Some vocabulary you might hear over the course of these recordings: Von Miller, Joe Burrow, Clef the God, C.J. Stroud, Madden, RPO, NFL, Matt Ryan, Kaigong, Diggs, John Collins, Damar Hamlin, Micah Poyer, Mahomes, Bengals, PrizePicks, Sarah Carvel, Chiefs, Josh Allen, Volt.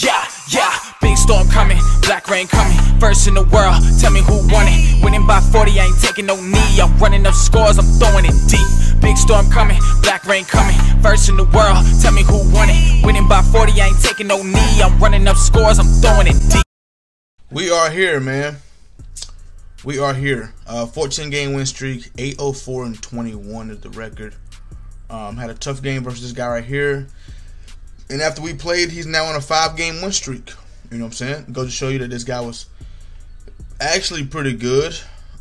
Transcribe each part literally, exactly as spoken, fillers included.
Yeah, yeah, big storm coming, black rain coming, first in the world, tell me who won it, winning by forty, I ain't taking no knee, I'm running up scores, I'm throwing it deep, big storm coming, black rain coming, first in the world, tell me who won it, winning by forty, I ain't taking no knee, I'm running up scores, I'm throwing it deep. We are here, man, we are here, uh, fourteen game win streak, eight oh four and twenty-one is the record, um, had a tough game versus this guy right here. And after we played, he's now on a five game win streak. You know what I'm saying? Go to show you that this guy was actually pretty good.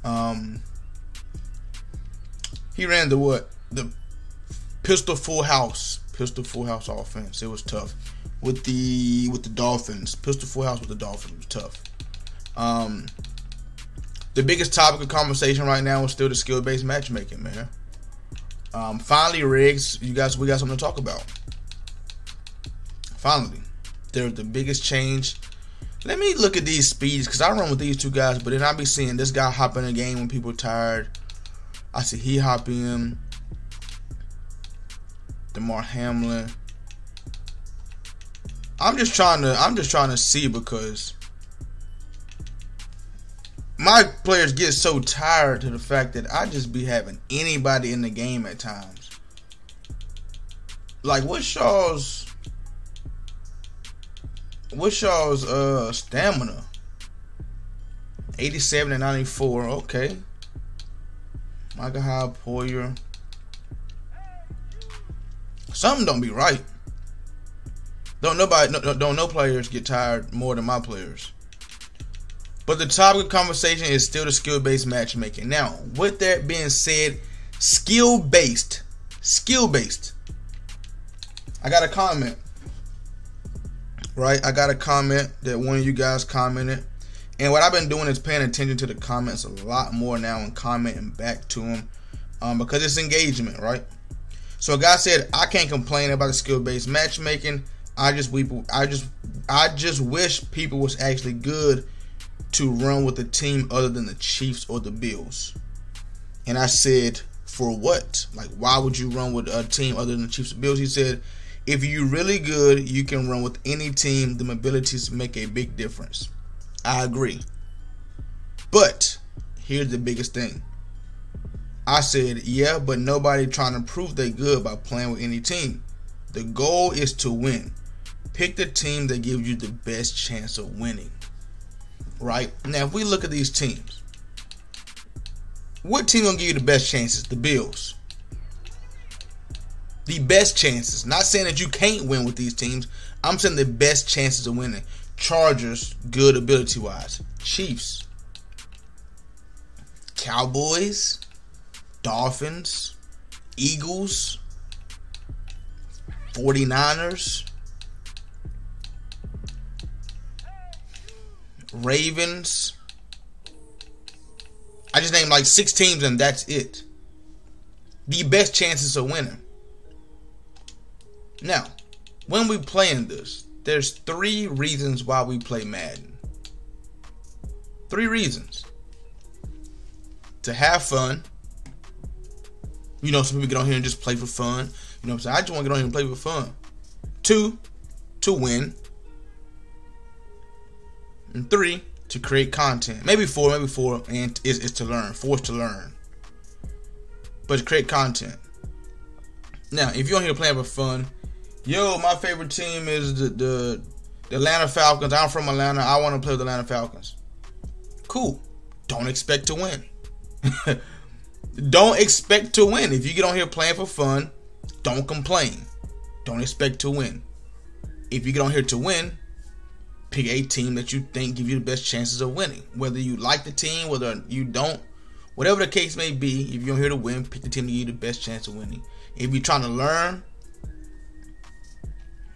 Um, he ran the what? The pistol full house, pistol full house offense. It was tough with the with the Dolphins. Pistol full house with the Dolphins was tough. Um, the biggest topic of conversation right now is still the skill based matchmaking, man. Um, finally, Riggs, you guys, we got something to talk about. Finally, they're the biggest change. Let me look at these speeds because I run with these two guys, but then I be seeing this guy hop in a game when people are tired. I see he hop in. Damar Hamlin. I'm just trying to. I'm just trying to see because my players get so tired to the fact that I just be having anybody in the game at times. Like what's y'all's? What's y'all's uh, stamina? eighty-seven and ninety-four. Okay. Micah Poyer. Something don't be right. Don't nobody, no, don't no players get tired more than my players. But the topic of conversation is still the skill-based matchmaking. Now, with that being said, skill-based, skill-based. I got a comment. Right, I got a comment that one of you guys commented, and what I've been doing is paying attention to the comments a lot more now and commenting back to them um, because it's engagement, right? So a guy said, "I can't complain about the skill-based matchmaking. I just we, I just, I just wish people was actually good to run with a team other than the Chiefs or the Bills." And I said, "For what? Like, why would you run with a team other than the Chiefs or Bills?" He said, "If you're really good, you can run with any team. The abilities make a big difference." I agree. But here's the biggest thing. I said, yeah, but nobody trying to prove they good by playing with any team. The goal is to win. Pick the team that gives you the best chance of winning. Right? Now, if we look at these teams, what team gonna give you the best chances? The Bills. The best chances. Not saying that you can't win with these teams. I'm saying the best chances of winning. Chargers, good ability-wise. Chiefs. Cowboys. Dolphins. Eagles. forty-niners. Ravens. I just named like six teams and that's it. The best chances of winning. Now, when we playing this, there's three reasons why we play Madden. Three reasons. To have fun. You know, some people get on here and just play for fun. You know what I'm saying? I just want to get on here and play for fun. Two, to win. And three, to create content. Maybe four, maybe four, and it's, it's to learn. Four is to learn. But to create content. Now, if you're on here playing for fun, yo, my favorite team is the, the, the Atlanta Falcons. I'm from Atlanta. I want to play with the Atlanta Falcons. Cool. Don't expect to win. Don't expect to win. If you get on here playing for fun, don't complain. Don't expect to win. If you get on here to win, pick a team that you think give you the best chances of winning. Whether you like the team, whether you don't, whatever the case may be, if you're here to win, pick the team that give you the best chance of winning. If you're trying to learn,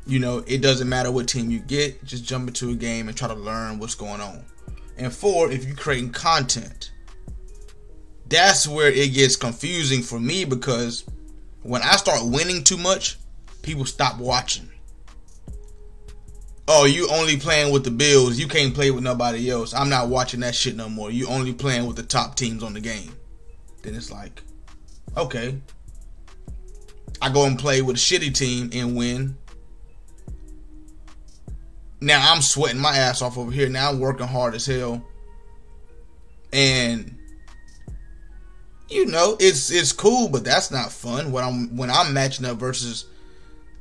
you know, it doesn't matter what team you get. Just jump into a game and try to learn what's going on. And four, if you're creating content, that's where it gets confusing for me because when I start winning too much, people stop watching. Oh, you only playing with the Bills. You can't play with nobody else. I'm not watching that shit no more. You only playing with the top teams on the game. Then it's like, okay. I go and play with a shitty team and win. Now I'm sweating my ass off over here. Now I'm working hard as hell. And you know, it's it's cool, but that's not fun when I'm when I'm matching up versus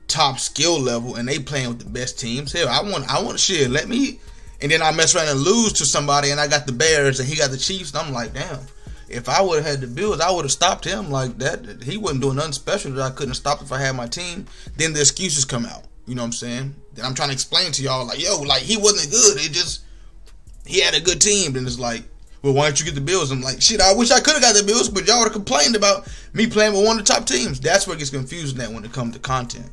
top skill level and they playing with the best teams. Hell, I want I want shit. Let me and then I mess around and lose to somebody and I got the Bears and he got the Chiefs and I'm like, damn. If I would have had the Bills, I would have stopped him like that. He wasn't doing nothing special that I couldn't stop if I had my team. Then the excuses come out. You know what I'm saying? Then I'm trying to explain to y'all like, yo, like he wasn't good. It just, he had a good team. Then it's like, well, why didn't you get the Bills? I'm like, shit, I wish I could have got the Bills, but y'all would have complained about me playing with one of the top teams. That's where it gets confusing at when it comes to content.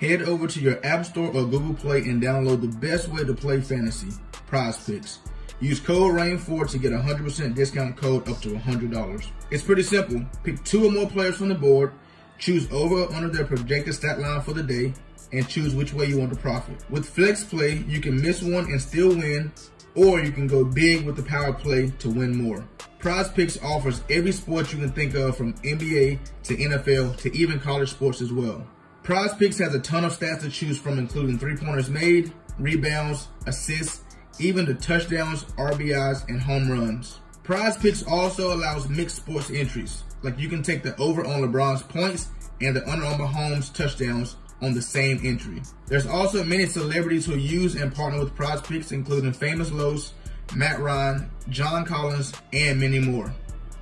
Head over to your App Store or Google Play and download the best way to play fantasy, PrizePicks. Use code RAIN four to get a one hundred percent discount code up to one hundred dollars. It's pretty simple. Pick two or more players from the board, choose over or under their projected stat line for the day, and choose which way you want to profit. With Flex Play, you can miss one and still win, or you can go big with the power play to win more. PrizePicks offers every sport you can think of, from N B A to N F L to even college sports as well. PrizePicks has a ton of stats to choose from, including three-pointers made, rebounds, assists, even the touchdowns, R B Is, and home runs. PrizePicks also allows mixed sports entries. Like, you can take the over on LeBron's points and the under on Mahomes' touchdowns on the same entry. There's also many celebrities who use and partner with PrizePicks, including Famous Lowe's, Matt Ryan, John Collins, and many more.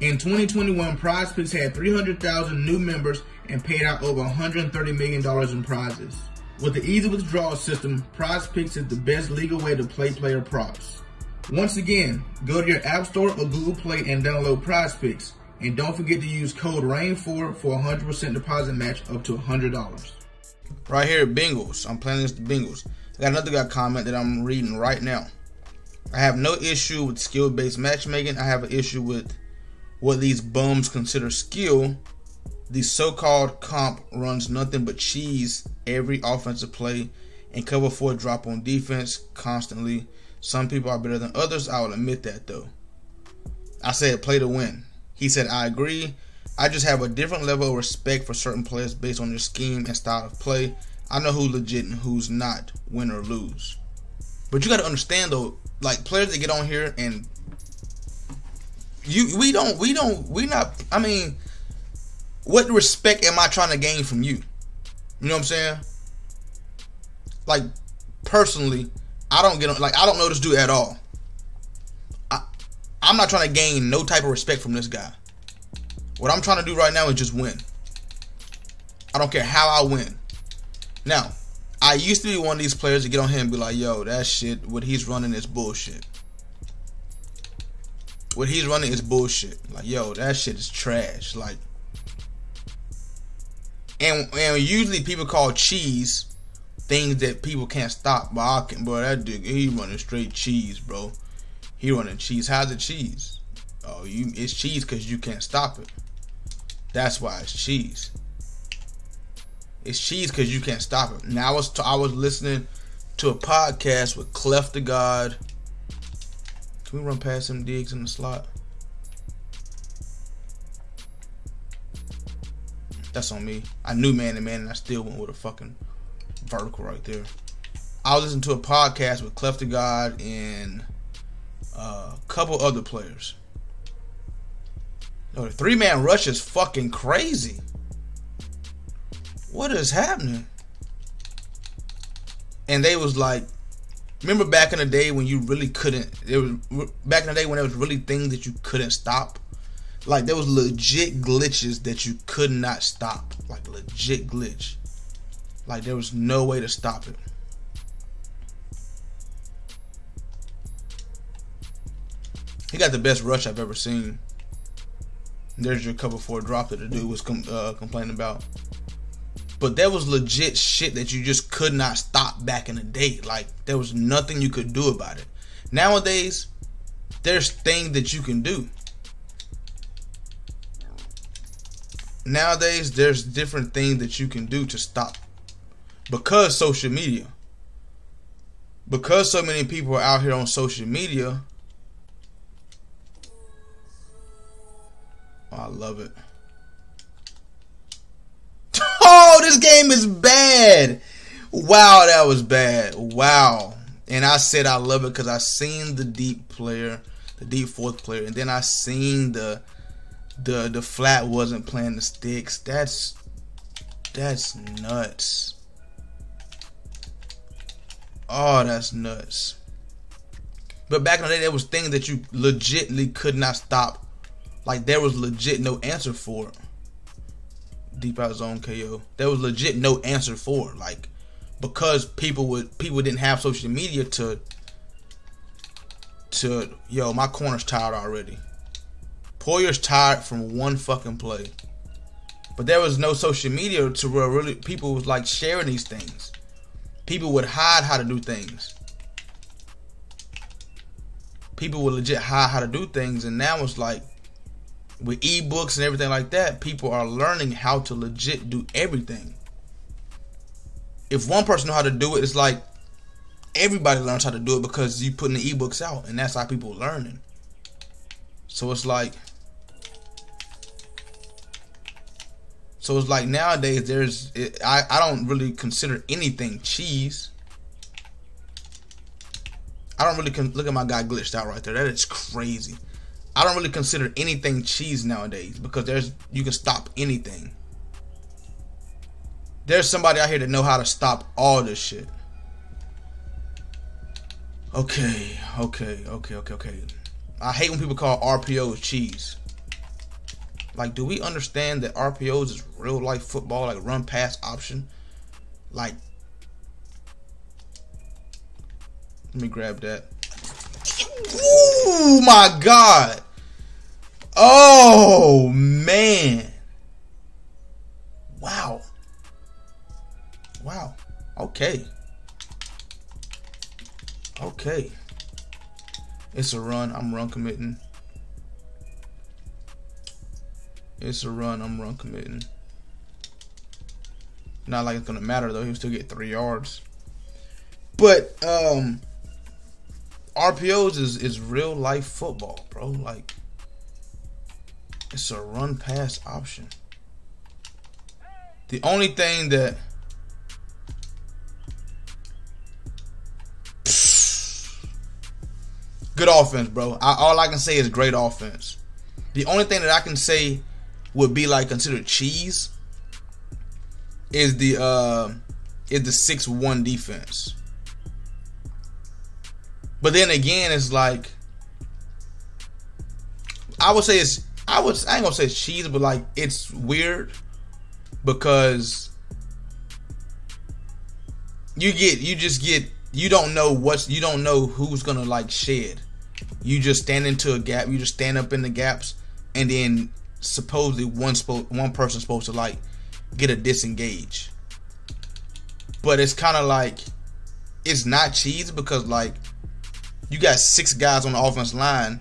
In twenty twenty-one, PrizePicks had three hundred thousand new members and paid out over one hundred thirty million dollars in prizes. With the easy withdrawal system, PrizePicks is the best legal way to play player props. Once again, go to your App Store or Google Play and download PrizePicks. And don't forget to use code RAIN four for a one hundred percent deposit match up to one hundred dollars. Right here, Bengals. I'm playing against the Bengals. I got another guy comment that I'm reading right now. I have no issue with skill-based matchmaking. I have an issue with what these bums consider skill. The so-called comp runs nothing but cheese every offensive play and cover four drop on defense constantly. Some people are better than others. I will admit that, though. I said play to win. He said, I agree. I just have a different level of respect for certain players based on their scheme and style of play. I know who's legit and who's not, win or lose. But you got to understand, though, like, players that get on here and you, we don't, we don't, we not, I mean, what respect am I trying to gain from you? You know what I'm saying? Like, personally, I don't get on, like, I don't know this dude at all. I, I'm not trying to gain no type of respect from this guy. What I'm trying to do right now is just win. I don't care how I win. Now, I used to be one of these players to get on him and be like, yo, that shit, what he's running is bullshit. What he's running is bullshit. Like, yo, that shit is trash. Like, And, and usually people call cheese things that people can't stop. But I can, bro, that dude, he running straight cheese, bro. He running cheese. How's it cheese? Oh, you, it's cheese because you can't stop it. That's why it's cheese. It's cheese because you can't stop it. Now, I was t I was listening to a podcast with Clef the God. Can we run past some digs in the slot? That's on me. I knew man to man and I still went with a fucking vertical right there. I was listening to a podcast with Clef the God and a couple other players. Yo, the three-man rush is fucking crazy. What is happening? And they was like, remember back in the day when you really couldn't, it was back in the day when there was really things that you couldn't stop? Like, there was legit glitches that you could not stop. Like, legit glitch. Like, there was no way to stop it. He got the best rush I've ever seen. There's your cover four drop that the dude was com uh, complaining about. But there was legit shit that you just could not stop back in the day. Like, there was nothing you could do about it. Nowadays, there's things that you can do. Nowadays, there's different things that you can do to stop, because social media, because so many people are out here on social media. Oh, I love it. Oh, this game is bad. Wow, that was bad. Wow, And I said I love it because I seen the deep player, the deep fourth player, and then I seen the the the flat wasn't playing the sticks. That's that's nuts. Oh, that's nuts. But back in the day, there was things that you legitimately could not stop. Like, there was legit no answer for it. Deep out zone K O. There was legit no answer for it. Like, because people would people didn't have social media to to yo, my corner's tired already. Poyer's tired from one fucking play. But there was no social media to where really people was like sharing these things. People would hide how to do things. People would legit hide how to do things, and now it's like with ebooks and everything like that, people are learning how to legit do everything. If one person knows how to do it, it's like everybody learns how to do it because you putting the ebooks out, and that's how people are learning. So it's like, so it's like nowadays there's it, I I don't really consider anything cheese. I don't really con look at my guy glitched out right there. That is crazy. I don't really consider anything cheese nowadays because there's you can stop anything. There's somebody out here that know how to stop all this shit. Okay, okay, okay, okay, okay. I hate when people call R P Os cheese. Like, do we understand that R P Os is real life football, like run pass option? Like, let me grab that. Oh my God. Oh man. Wow. Wow. Okay. Okay. It's a run. I'm run committing. It's a run. I'm run committing. Not like it's gonna matter though. He'll still get three yards. But um R P Os is, is real life football, bro. Like, it's a run pass option. The only thing that pfft, good offense, bro. I, all I can say is great offense. The only thing that I can say would be like considered cheese is the uh, is the six one defense. But then again, it's like I would say it's I was I ain't gonna say it's cheesy, but like it's weird because you get you just get you don't know what's you don't know who's gonna like shed. You just stand into a gap. You just stand up in the gaps, and then supposedly one one person's supposed to like get a disengage. But it's kind of like it's not cheesy because like. You got six guys on the offensive line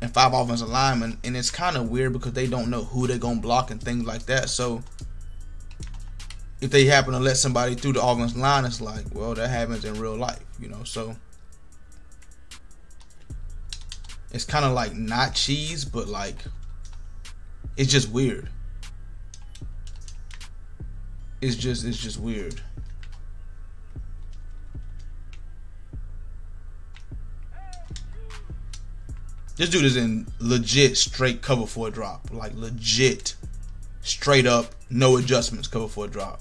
and five offensive linemen, and it's kind of weird because they don't know who they're going to block and things like that. So if they happen to let somebody through the offensive line, it's like, well, that happens in real life, you know. So it's kind of like not cheese, but like it's just weird. It's just it's just weird. This dude is in legit straight cover for a drop. Like legit straight up, no adjustments, cover for a drop.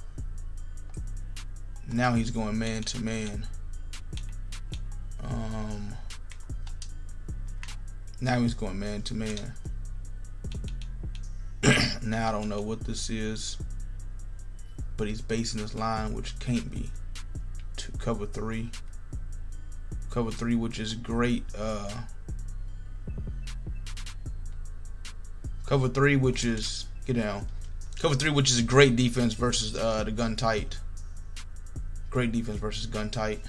Now he's going man to man. Um Now he's going man to man. Now I don't know what this is. But he's basing his line, which can't be to cover three. Cover three, which is great, uh Cover three, which is get down. Cover three, which is a great defense versus uh, the gun tight. Great defense versus gun tight.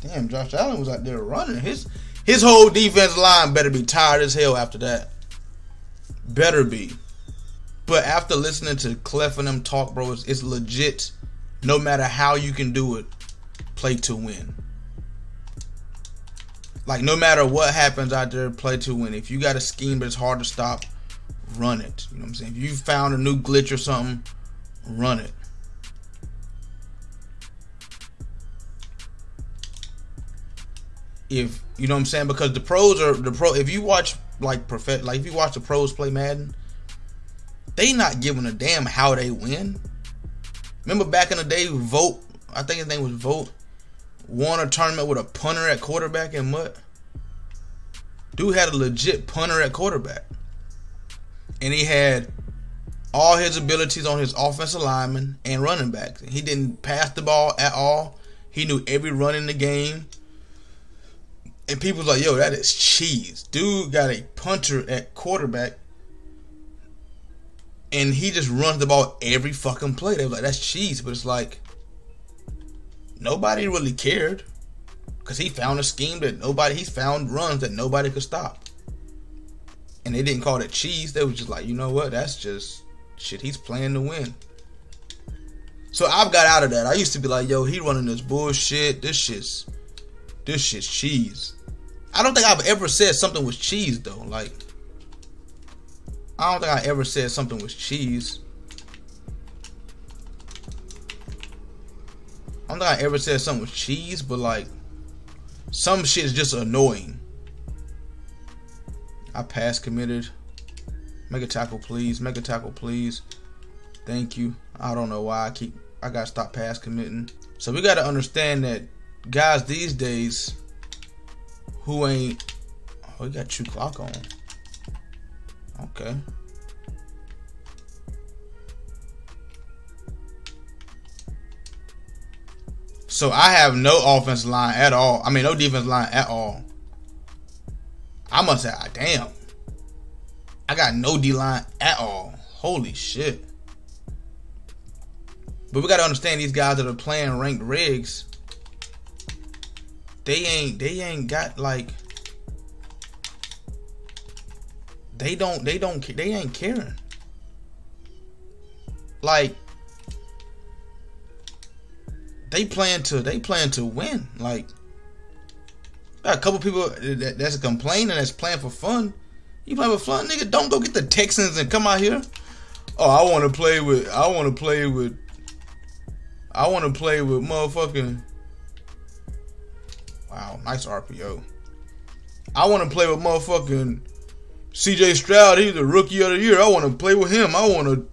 Damn, Josh Allen was out there running. His his whole defense line better be tired as hell after that. Better be. But after listening to Clef and them talk, bro, it's, it's legit. No matter how you can do it, play to win. Like no matter what happens out there, play to win. If you got a scheme that's hard to stop, run it. You know what I'm saying? If you found a new glitch or something, run it. if you know what I'm saying, because the pros are the pro. If you watch like perfect, like if you watch the pros play Madden, they not giving a damn how they win. Remember back in the day, Volt, I think his name was Volt, won a tournament with a punter at quarterback and what? Dude had a legit punter at quarterback, and he had all his abilities on his offensive linemen and running backs. He didn't pass the ball at all. He knew every run in the game. And people was like, yo, that is cheese. Dude got a punter at quarterback, and he just runs the ball every fucking play. They was like, that's cheese. But it's like, nobody really cared, because he found a scheme that nobody, he found runs that nobody could stop. And they didn't call it cheese. They was just like, you know what, that's just shit, he's playing to win. So I've got out of that. I used to be like, yo, he running this bullshit. This shit's, this shit's cheese. I don't think I've ever said something was cheese though. Like, I don't think I ever said something was cheese. I don't think I ever said something was cheese, but like, some shit is just annoying. I pass committed. Make a tackle, please. Make a tackle, please. Thank you. I don't know why I keep, I gotta stop pass committing. So we gotta understand that guys these days who ain't, oh, you got two clock on. Okay. So I have no offense line at all. I mean, no defense line at all. I must have, damn. I got no D-line at all. Holy shit. But we got to understand these guys that are playing ranked rigs, they ain't, they ain't got like, they don't, they don't, they ain't caring. Like, they plan to, they plan to win. Like, got a couple people that, that's complaining, that's playing for fun. You playing with fun, nigga? Don't go get the Texans and come out here. Oh, I want to play with. I want to play with. I want to play with motherfucking. Wow, nice R P O. I want to play with motherfucking C J. Stroud. He's the rookie of the year. I want to play with him. I want to.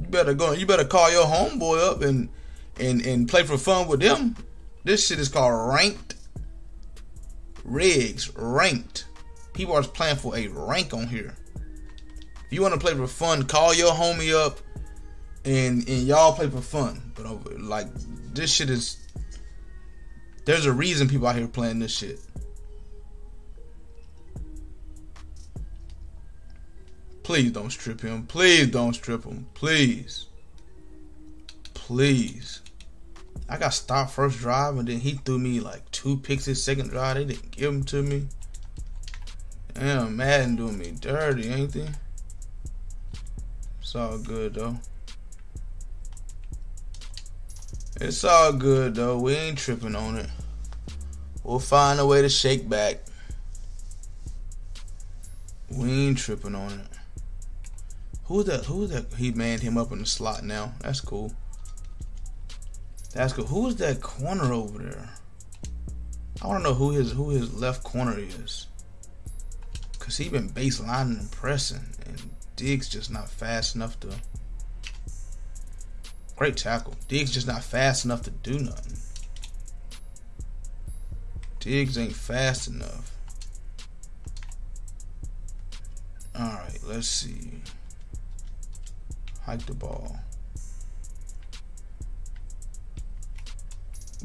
You better go. You better call your homeboy up and and and play for fun with them. This shit is called ranked rigs. Ranked. People are playing for a rank on here. If you want to play for fun, call your homie up, and and y'all play for fun. But over, like, this shit is, there's a reason people out here playing this shit. Please don't strip him. Please don't strip him. Please, please. I got stopped first drive, and then he threw me like two picks his second drive. They didn't give them to me. Damn, Madden doing me dirty, ain't they? It's all good though. It's all good though. We ain't tripping on it. We'll find a way to shake back. We ain't tripping on it. Who's that? Who's that? He manned him up in the slot now. That's cool. That's cool. Who's that corner over there? I want to know who his who his left corner is. Cause he been baselining and pressing, and Diggs just not fast enough to. Great tackle. Diggs just not fast enough to do nothing. Diggs ain't fast enough. All right, let's see. Hike the ball,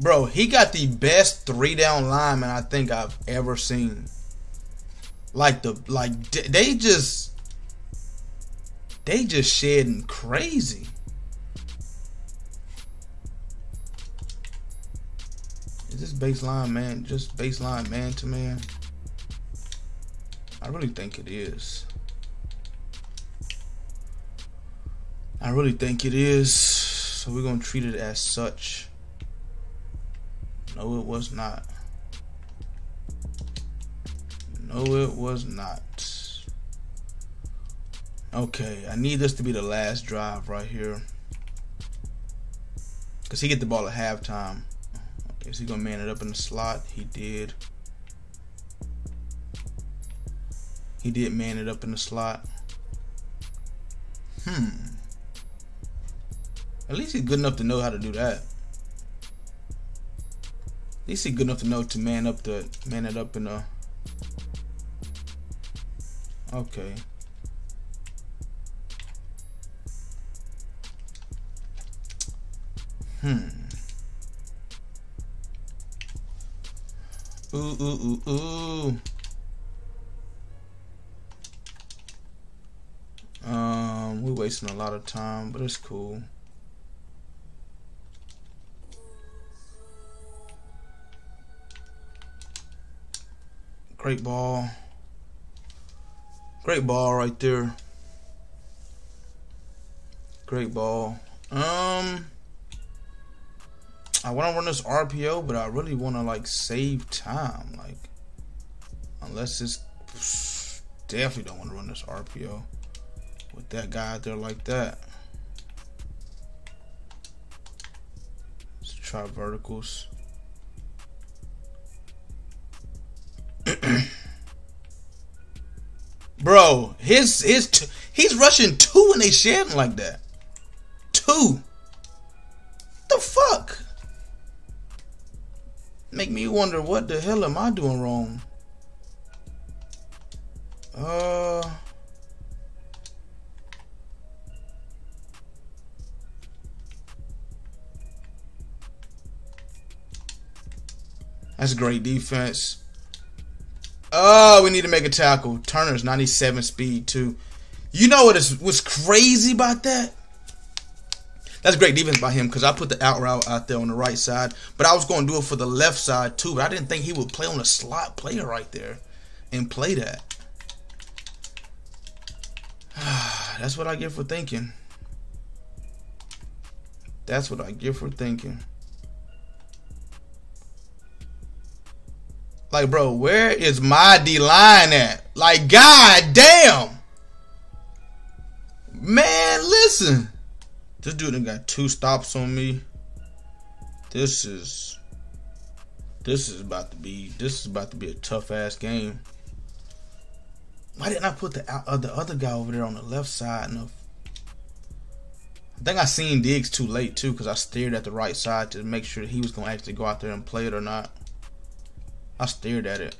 bro. He got the best three down lineman I think I've ever seen. Like the like they just they just shedding crazy. Is this baseline man? Just baseline man to man? I really think it is. I really think it is. So we're gonna treat it as such. No, it was not. No, it was not. Okay, I need this to be the last drive right here, because he get the ball at halftime. Is he going to man it up in the slot? He did. He did man it up in the slot. Hmm. At least he's good enough to know how to do that. At least he's good enough to know to man up the man it up in the. Okay. Hmm. Ooh, ooh, ooh, ooh. Um, we're wasting a lot of time, but it's cool. Great ball. Great ball right there. Great ball. Um, I want to run this R P O, but I really want to like save time. Like, unless it's definitely don't want to run this R P O with that guy out there like that. Let's try verticals. Bro, his his t he's rushing two and they shedding like that. Two. What the fuck? Make me wonder what the hell am I doing wrong? Uh. That's great defense. Oh, we need to make a tackle. Turner's ninety-seven speed too. You know what is what's crazy about that? That's great defense by him because I put the out route out there on the right side, but I was going to do it for the left side too. But I didn't think he would play on a slot player right there and play that. That's what I get for thinking. That's what I get for thinking. Like, bro, where is my D-line at? Like, god damn. Man, listen. This dude done got two stops on me. This is... This is about to be... This is about to be a tough-ass game. Why didn't I put the, uh, the other guy over there on the left side? No. I think I seen Diggs too late, too, because I stared at the right side to make sure that he was going to actually go out there and play it or not. I stared at it.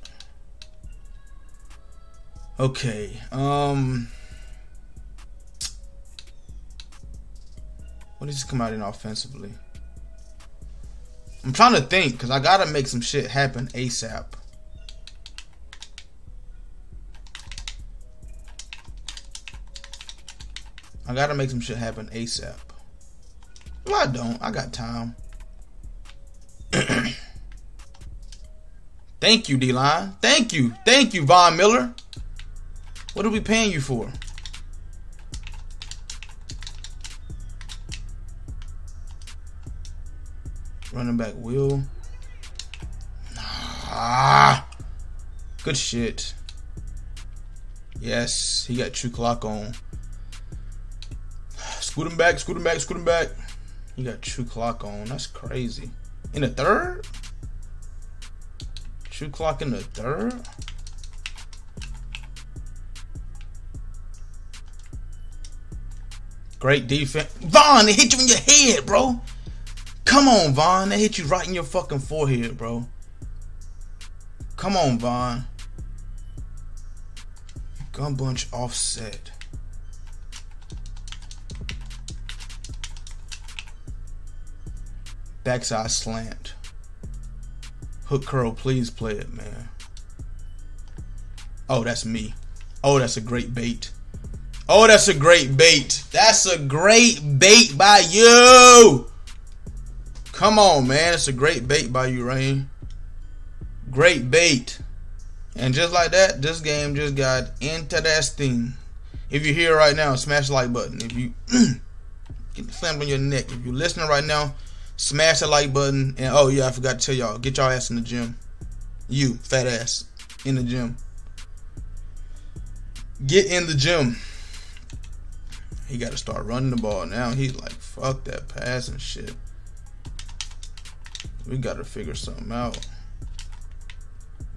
Okay. Um. What does this come out in offensively? I'm trying to think because I gotta make some shit happen ASAP. I gotta make some shit happen ASAP. Well, I don't. I got time. Thank you, D-line. Thank you. Thank you, Von Miller. What are we paying you for? Running back Will. Ah, good shit. Yes, he got true clock on. Scoot him back, scoot him back, scoot him back. He got true clock on. That's crazy. In the third? True clock in the third? Great defense. Von, they hit you in your head, bro. Come on, Von. They hit you right in your fucking forehead, bro. Come on, Von. Gun bunch offset. Backside slant. Hook curl, please play it, man. Oh, that's me. Oh, that's a great bait. Oh, that's a great bait. That's a great bait by you. Come on, man. It's a great bait by you, Rain. Great bait. And just like that, this game just got interesting. If you're here right now, smash the like button. If you get the slam on your neck. If you're listening right now, smash the like button. And oh yeah, I forgot to tell y'all, get y'all ass in the gym. You fat ass in the gym. Get in the gym. He gotta start running the ball now. He's like, fuck that pass and shit. We gotta figure something out.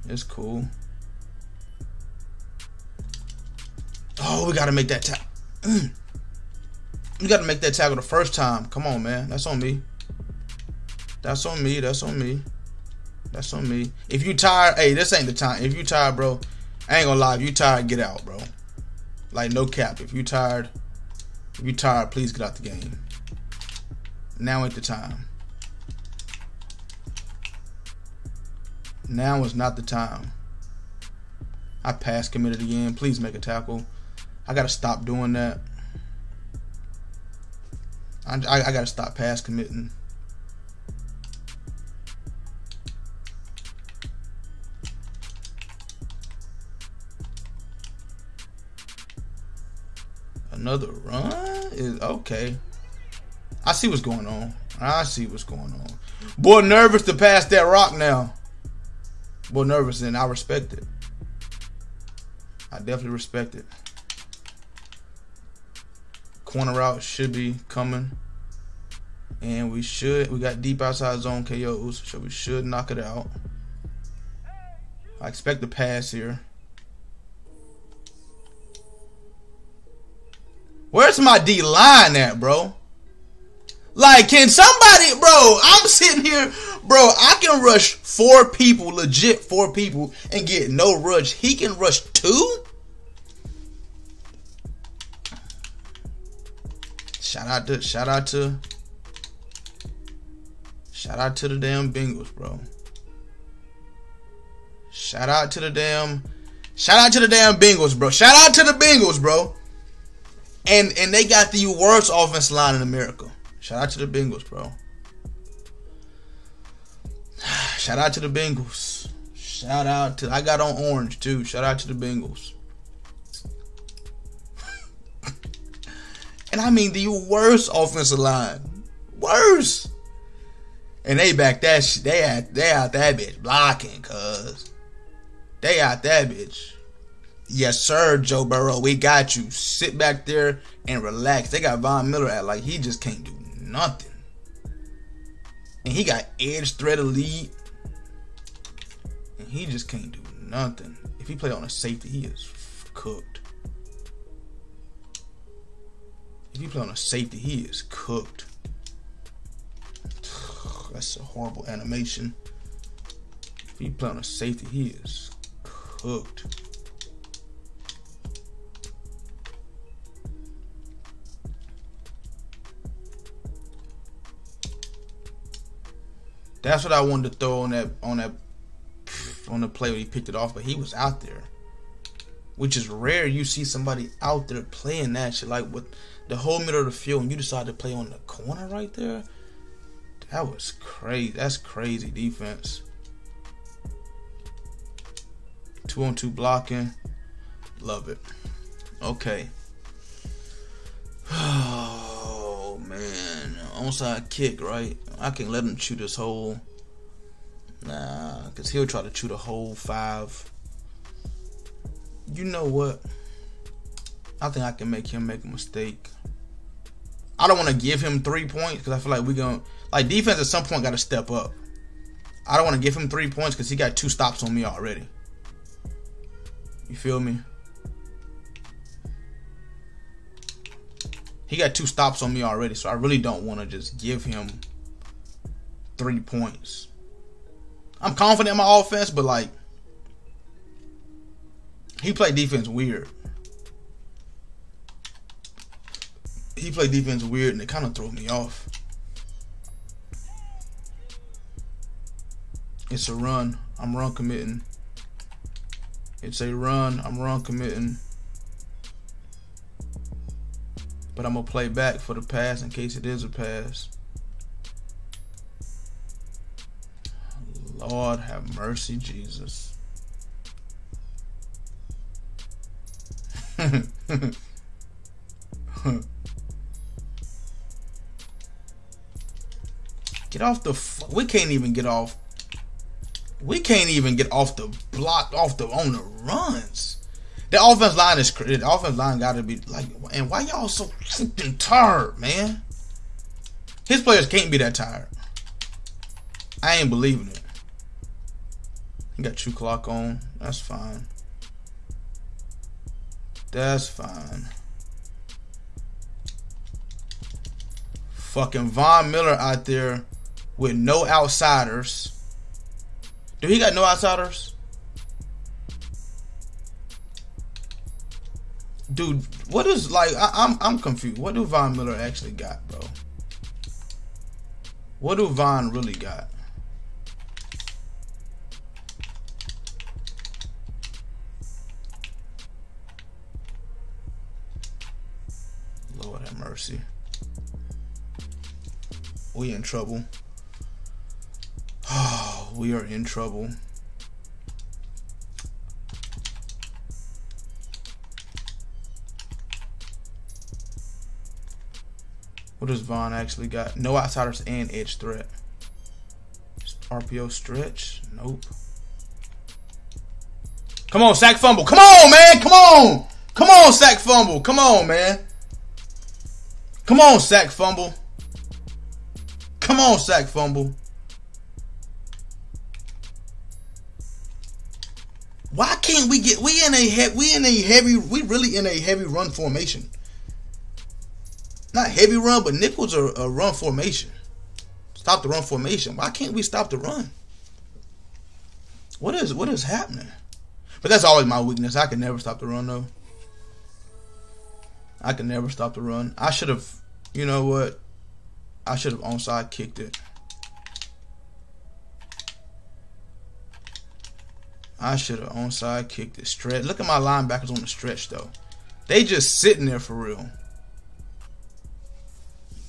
It's cool. Oh, we got to make that tackle. Mm. We got to make that tackle the first time. Come on, man. That's on me. That's on me. That's on me. That's on me. If you tired, hey, this ain't the time. If you tired, bro, I ain't going to lie. If you tired, get out, bro. Like, no cap. If you tired, if you tired, please get out the game. Now ain't the time. Now is not the time. I pass committed again. Please make a tackle. I gotta stop doing that. I, I, I gotta stop pass committing. Another run is okay. I see what's going on. I see what's going on. Boy, nervous to pass that rock now. Boy, nervous, and I respect it. I definitely respect it. Corner route should be coming. And we should, we got deep outside zone K Os, so we should knock it out. I expect the pass here. Where's my D line at, bro? Like, can somebody, bro, I'm sitting here, bro, I can rush four people, legit four people, and get no rush. He can rush two? Shout out to, shout out to, shout out to the damn Bengals, bro. Shout out to the damn, shout out to the damn Bengals, bro. Shout out to the Bengals, bro. And, and they got the worst offense line in America. Shout out to the Bengals, bro. Shout out to the Bengals. Shout out to... I got on orange, too. Shout out to the Bengals. And I mean the worst offensive line. Worse. And they back that shit. They out, they out that bitch blocking, cuz. They out that bitch. Yes, sir, Joe Burrow. We got you. Sit back there and relax. They got Von Miller at like he just can't do nothing. And he got edge threat elite. And he just can't do nothing. If he play on a safety, he is cooked. If he play on a safety, he is cooked. That's a horrible animation. If he play on a safety, he is cooked. That's what I wanted to throw on that on that on the play when he picked it off, but he was out there, which is rare. You see somebody out there playing that shit like with the whole middle of the field, and you decide to play on the corner right there. That was crazy. That's crazy defense. Two on two blocking, love it. Okay. Oh man, onside kick, right? I can let him chew this whole. Nah, cause he'll try to chew the whole five. You know what? I think I can make him make a mistake. I don't want to give him three points because I feel like we're gonna like defense at some point got to step up. I don't want to give him three points because he got two stops on me already. You feel me? He got two stops on me already, so I really don't want to just give him three points. I'm confident in my offense, but like he played defense weird. He played defense weird, and it kind of threw me off. It's a run. I'm run committing. It's a run. I'm run committing. But I'm going to play back for the pass in case it is a pass. Lord have mercy, Jesus. Get off the f we can't even get off we can't even get off the block off the on the runs. The offense line is crazy. The offense line gotta be like, and why y'all so freaking tired, man? His players can't be that tired. I ain't believing it. He got two clock on. That's fine. That's fine. Fucking Von Miller out there with no outsiders. Do he got no outsiders? Dude, what is like? I, I'm I'm confused. What do Von Miller actually got, bro? What do Von really got? Lord have mercy. We in trouble. Oh, we are in trouble. What does Von actually got? No outsiders and edge threat. R P O stretch? Nope. Come on, sack fumble. Come on, man. Come on. Come on, sack fumble. Come on, man. Come on, sack fumble. Come on, sack fumble. Why can't we get? We in a heavy. We in a heavy. We really in a heavy run formation. Not heavy run, but nickel's a, a run formation. Stop the run formation. Why can't we stop the run? What is what is happening? But that's always my weakness. I can never stop the run, though. I can never stop the run. I should have, you know what? I should have onside kicked it. I should have onside kicked it. Stretch. Look at my linebackers on the stretch, though. They just sitting there for real.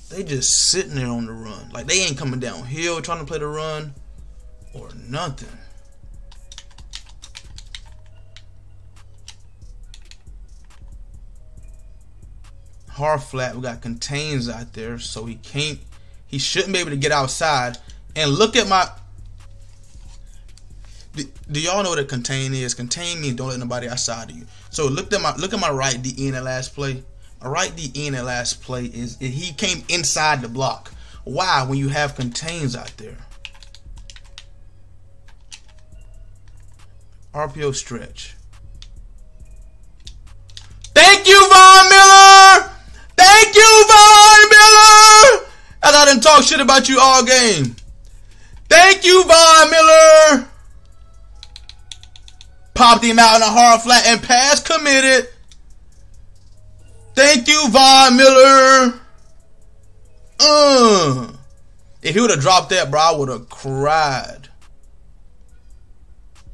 They just sitting there on the run. Like, they ain't coming downhill trying to play the run or nothing. Hard flat. We got contains out there, so he can't, he shouldn't be able to get outside. And look at my, do, do y'all know what a contain is? Contain means don't let nobody outside of you. So look at my, look at my right D E in the last play. All right, the end of last play is he came inside the block. Why? When you have contains out there. R P O stretch. Thank you, Von Miller. Thank you, Von Miller. As I didn't talk shit about you all game. Thank you, Von Miller. Popped him out in a hard flat and pass committed. Thank you, Von Miller. Uh, if he would have dropped that, bro, I would have cried.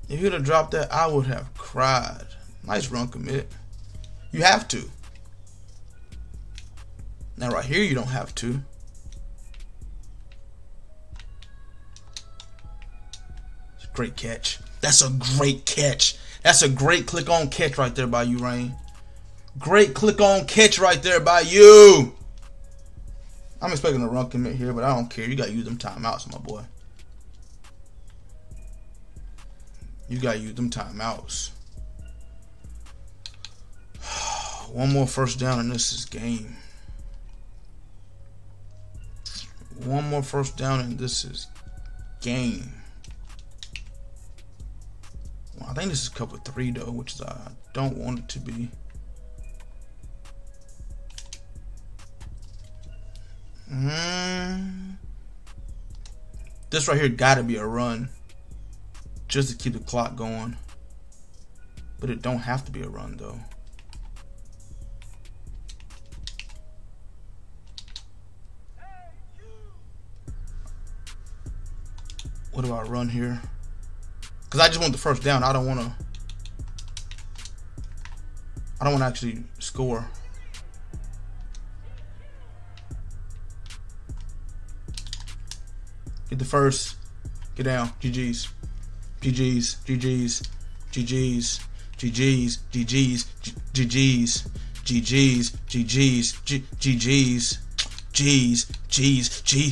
If he would have dropped that, I would have cried. Nice run commit. You have to. Now right here, you don't have to. It's a great catch. That's a great catch. That's a great click on catch right there by you, Rain. Great click on catch right there by you. I'm expecting a run commit here, but I don't care. You got to use them timeouts, my boy. You got to use them timeouts. One more first down and this is game. One more first down and this is game. Well, I think this is cover three, though, which is, I don't want it to be. Mm. This right here gotta be a run just to keep the clock going, but it don't have to be a run, though. What do I run here? Cause I just want the first down. I don't want to I don't want to actually score. Get the first. Get down. G G's. G G's. G G's. G G's. G G's. G G's. G G's. G G's. G G's. G G's. G's. G's. G G's.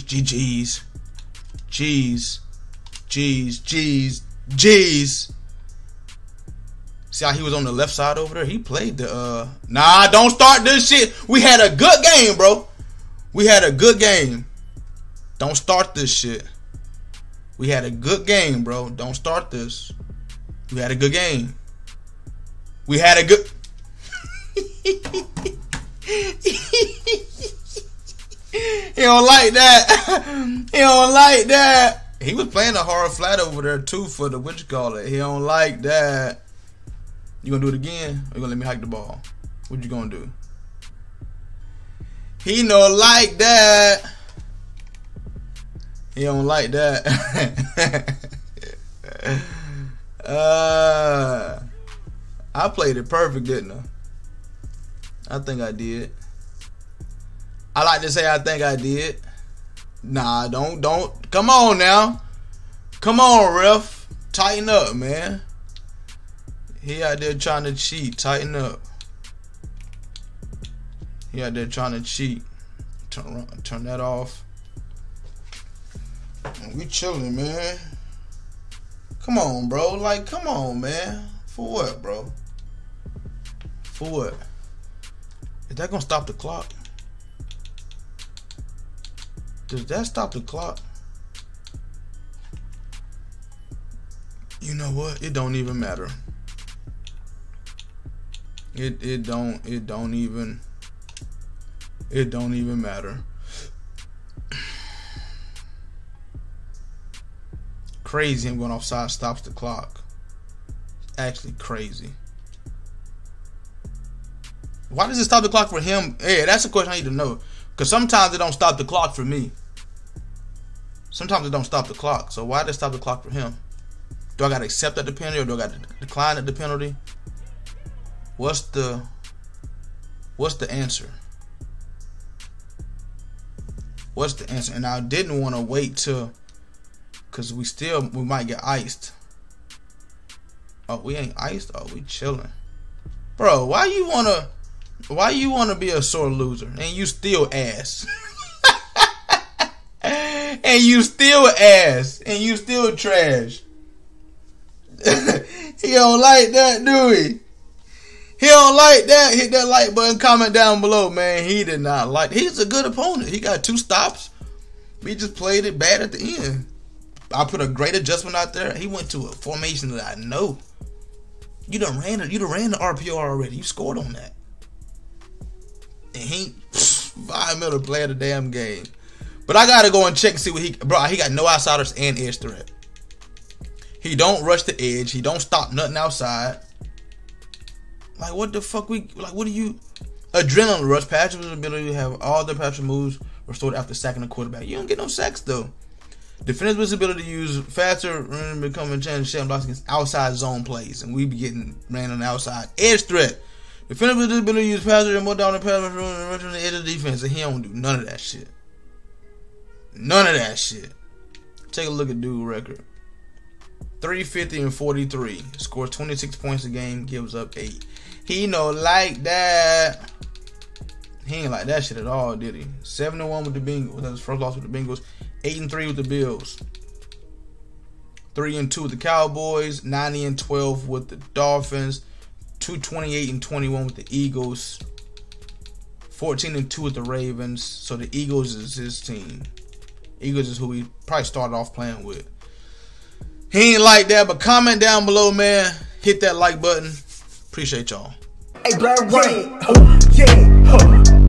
G's. G's. G's. G's. See how he was on the left side over there? He played the uh Nah, don't start this shit. We had a good game, bro. We had a good game. Don't start this shit. We had a good game, bro. Don't start this. We had a good game. We had a good... He don't like that. He don't like that. He was playing a hard flat over there too for the what you call it. He don't like that. You gonna do it again? Or you gonna let me hike the ball? What you gonna do? He no like that. He don't like that. uh, I played it perfect, didn't I? I think I did. I like to say I think I did. Nah, don't, don't. Come on now. Come on, ref. Tighten up, man. He out there trying to cheat. Tighten up. He out there trying to cheat. Turn, turn that off. We chilling, man. Come on, bro. Like, come on, man. For what, bro? For what? Is that gonna stop the clock? Does that stop the clock? You know what? It don't even matter. It it don't it don't even it don't even matter. Crazy him going offside stops the clock. Actually crazy. Why does it stop the clock for him? Hey, that's a question I need to know. Because sometimes it don't stop the clock for me. Sometimes it don't stop the clock. So why did it stop the clock for him? Do I got to accept that the penalty or do I got to decline at the penalty? What's the What's the answer? What's the answer? And I didn't want to wait till, because we still we might get iced. Oh, we ain't iced? Oh, we chilling. Bro, why you want to Why you want to be a sore loser and you still ass? And you still ass and you still trash. He don't like that, do he? He don't like that. Hit that like button, comment down below, man. He did not like. He's a good opponent. He got two stops. We just played it bad at the end. I put a great adjustment out there. He went to a formation that I know. You done ran it. You done ran the R P R already. You scored on that. And he, pff, Von Miller playing the damn game. But I gotta go and check and see what he, bro. He got no outsiders and edge threat. He don't rush the edge. He don't stop nothing outside. Like what the fuck we, like what do you, adrenaline rush, passive ability, you have all the passive moves restored after sacking the quarterback. You don't get no sacks though. Defensive ability to use faster, becoming chance sham blocks against outside zone plays. And we be getting ran on the outside. Edge threat. Defensive ability to use faster and more down the pass rush on the edge of the defense. And he don't do none of that shit. None of that shit. Take a look at dude record. three fifty and forty-three. Scores twenty-six points a game, gives up eight. He no like that. He ain't like that shit at all, did he? seven and one with the Bengals. That was first loss with the Bengals. eight and three with the Bills. three and two with the Cowboys. nine and twelve with the Dolphins. two twenty-eight and twenty-one with the Eagles. fourteen and two with the Ravens. So the Eagles is his team. Eagles is who he probably started off playing with. He ain't like that, but comment down below, man. Hit that like button. Appreciate y'all. Hey, Black Rain. Oh, yeah.